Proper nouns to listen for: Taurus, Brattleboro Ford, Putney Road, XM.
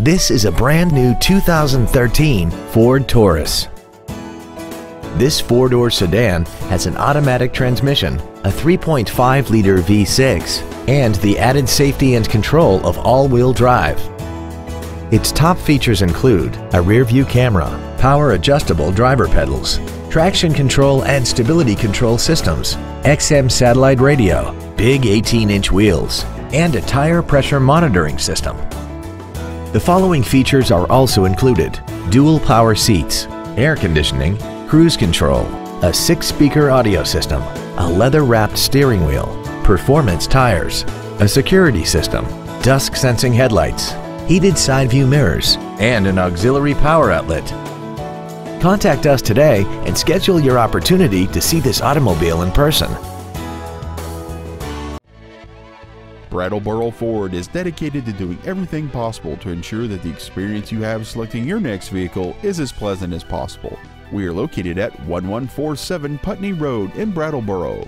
This is a brand new 2013 Ford Taurus. This four-door sedan has an automatic transmission, a 3.5-liter V6, and the added safety and control of all-wheel drive. Its top features include a rear-view camera, power-adjustable driver pedals, traction control and stability control systems, XM satellite radio, big 18-inch wheels, and a tire pressure monitoring system. The following features are also included: dual power seats, air conditioning, cruise control, a 6-speaker audio system, a leather-wrapped steering wheel, performance tires, a security system, dusk-sensing headlights, heated side-view mirrors, and an auxiliary power outlet. Contact us today and schedule your opportunity to see this automobile in person. Brattleboro Ford is dedicated to doing everything possible to ensure that the experience you have selecting your next vehicle is as pleasant as possible. We are located at 1147 Putney Road in Brattleboro.